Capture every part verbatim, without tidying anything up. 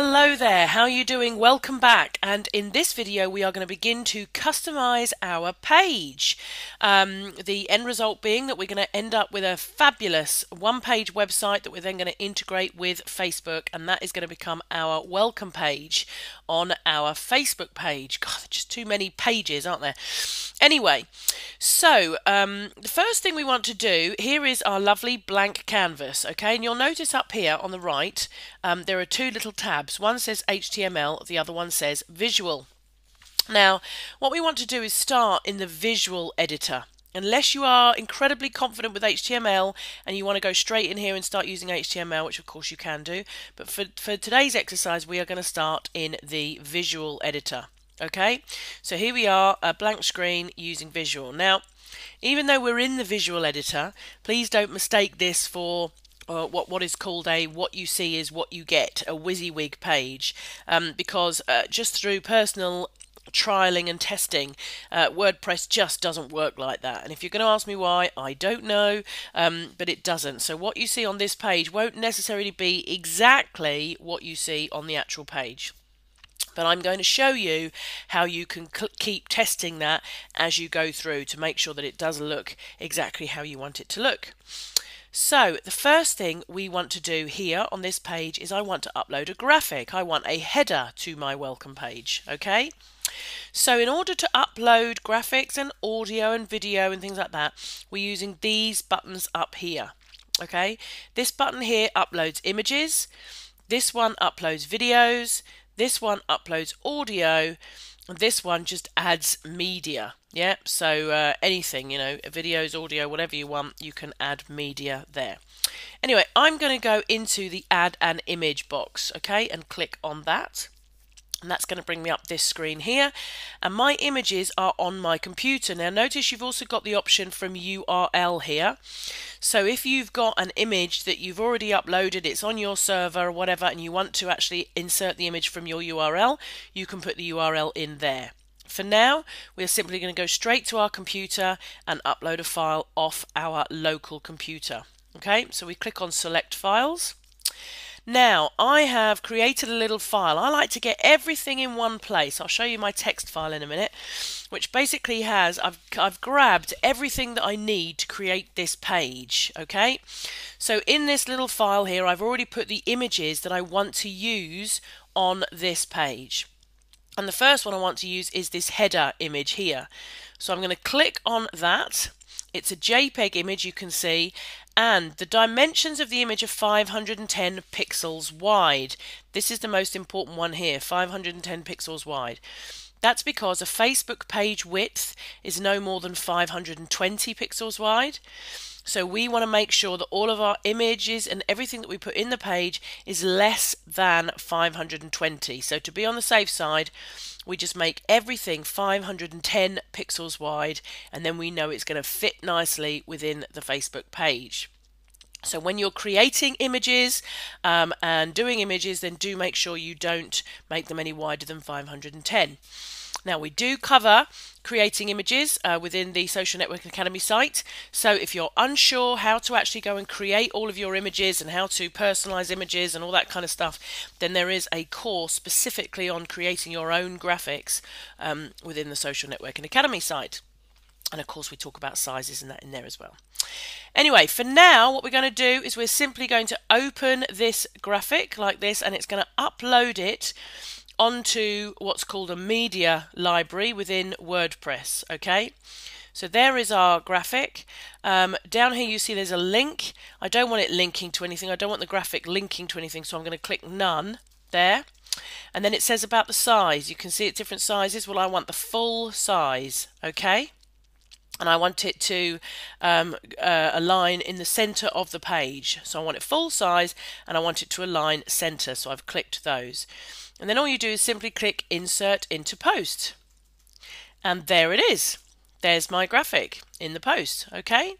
Hello there, how are you doing? Welcome back, and in this video we are going to begin to customize our page. Um, the end result being that we're going to end up with a fabulous one-page website that we're then going to integrate with Facebook, and that is going to become our welcome page on our Facebook page. God, there's just too many pages, aren't there? Anyway, so um, the first thing we want to do here is our lovely blank canvas, okay? And you'll notice up here on the right um, there are two little tabs. One says H T M L, the other one says visual. Now, what we want to do is start in the visual editor. Unless you are incredibly confident with H T M L and you want to go straight in here and start using H T M L, which of course you can do, but for, for today's exercise we are going to start in the visual editor. Okay, so here we are, a blank screen using visual. Now, even though we're in the visual editor, please don't mistake this for Uh, what what is called a what you see is what you get, a WYSIWYG page, um, because uh, just through personal trialing and testing, uh, WordPress just doesn't work like that. And if you're going to ask me why, I don't know, um, but it doesn't. So what you see on this page won't necessarily be exactly what you see on the actual page. But I'm going to show you how you can keep testing that as you go through to make sure that it does look exactly how you want it to look. So the first thing we want to do here on this page is I want to upload a graphic. I want a header to my welcome page, okay? So in order to upload graphics and audio and video and things like that, we're using these buttons up here, okay? This button here uploads images, this one uploads videos, this one uploads audio, and this one just adds media. Yeah, so uh, anything, you know, videos, audio, whatever you want, you can add media there. Anyway, I'm going to go into the Add an Image box, okay, and click on that. And that's going to bring me up this screen here. And my images are on my computer. Now, notice you've also got the option from U R L here. So if you've got an image that you've already uploaded, it's on your server or whatever, and you want to actually insert the image from your U R L, you can put the U R L in there. For now, we're simply going to go straight to our computer and upload a file off our local computer. Okay, so we click on Select Files. Now, I have created a little file. I like to get everything in one place. I'll show you my text file in a minute, which basically has, I've, I've grabbed everything that I need to create this page, okay? So in this little file here, I've already put the images that I want to use on this page. And the first one I want to use is this header image here. So I'm going to click on that. It's a JPEG image, you can see, and the dimensions of the image are five hundred ten pixels wide. This is the most important one here, five hundred ten pixels wide. That's because a Facebook page width is no more than five hundred twenty pixels wide. So we want to make sure that all of our images and everything that we put in the page is less than five hundred twenty. So to be on the safe side, we just make everything five hundred ten pixels wide, and then we know it's going to fit nicely within the Facebook page. So when you're creating images um, and doing images, then do make sure you don't make them any wider than five hundred ten. Now, we do cover creating images uh, within the Social Networking Academy site. So if you're unsure how to actually go and create all of your images and how to personalize images and all that kind of stuff, then there is a course specifically on creating your own graphics um, within the Social Networking Academy site. And of course, we talk about sizes and that in there as well. Anyway, for now, what we're going to do is we're simply going to open this graphic like this, and it's going to upload it onto what's called a media library within WordPress. Okay, so there is our graphic. Um, down here you see there's a link. I don't want it linking to anything. I don't want the graphic linking to anything, so I'm going to click None there. And then it says about the size. You can see it's different sizes. Well, I want the full size, okay? And I want it to um, uh, align in the center of the page. So I want it full size, and I want it to align center. So I've clicked those. And then all you do is simply click Insert into Post. And there it is. There's my graphic in the post, okay?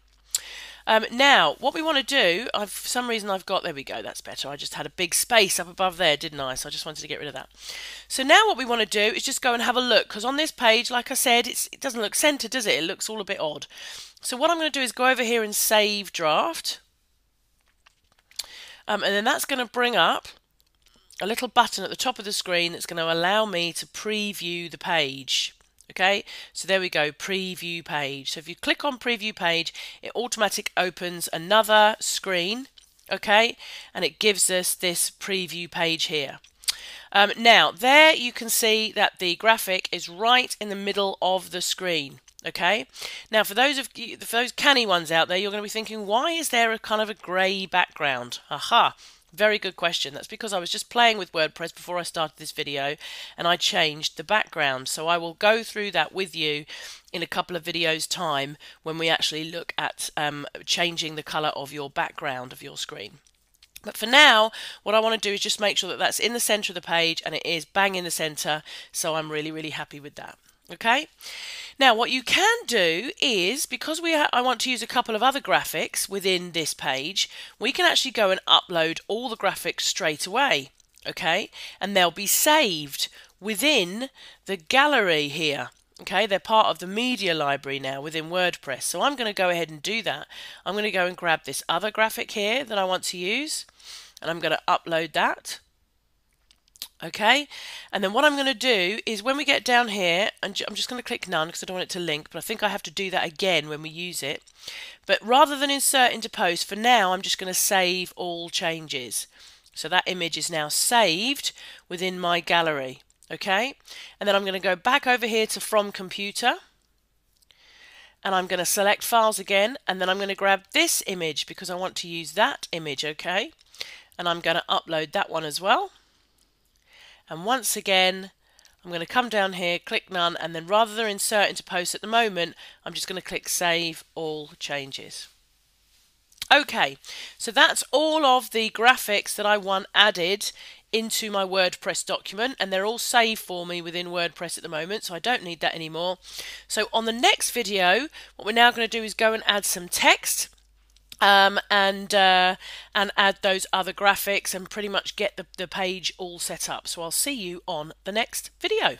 Um, now, what we want to do, I've, for some reason I've got, there we go, that's better. I just had a big space up above there, didn't I? So I just wanted to get rid of that. So now what we want to do is just go and have a look, because on this page, like I said, it's, it doesn't look centered, does it? It looks all a bit odd. So what I'm going to do is go over here and save draft. Um, and then that's going to bring up a little button at the top of the screen that's going to allow me to preview the page. Okay, so there we go, preview page. So if you click on preview page, it automatically opens another screen, okay, and it gives us this preview page here. Um, now there you can see that the graphic is right in the middle of the screen. Okay, now for those of you, for those canny ones out there, you're going to be thinking, why is there a kind of a grey background? Aha, very good question. That's because I was just playing with WordPress before I started this video and I changed the background. So I will go through that with you in a couple of videos time when we actually look at um, changing the colour of your background of your screen. But for now, what I want to do is just make sure that that's in the centre of the page, and it is bang in the centre. So I'm really, really happy with that. Okay, now what you can do is, because we ha I want to use a couple of other graphics within this page, we can actually go and upload all the graphics straight away, okay, and they'll be saved within the gallery here. Okay, they're part of the media library now within WordPress. So I'm going to go ahead and do that. I'm going to go and grab this other graphic here that I want to use, and I'm going to upload that. Okay, and then what I'm going to do is, when we get down here, and I'm just going to click none because I don't want it to link, but I think I have to do that again when we use it. But rather than insert into post, for now I'm just going to save all changes. So that image is now saved within my gallery. Okay, and then I'm going to go back over here to From Computer, and I'm going to select Files again, and then I'm going to grab this image because I want to use that image. Okay, and I'm going to upload that one as well. And once again, I'm going to come down here, click None, and then rather than insert into post at the moment, I'm just going to click Save All Changes. Okay, so that's all of the graphics that I want added into my WordPress document, and they're all saved for me within WordPress at the moment, so I don't need that anymore. So on the next video, what we're now going to do is go and add some text. Um, and uh, and add those other graphics and pretty much get the, the page all set up. So I'll see you on the next video.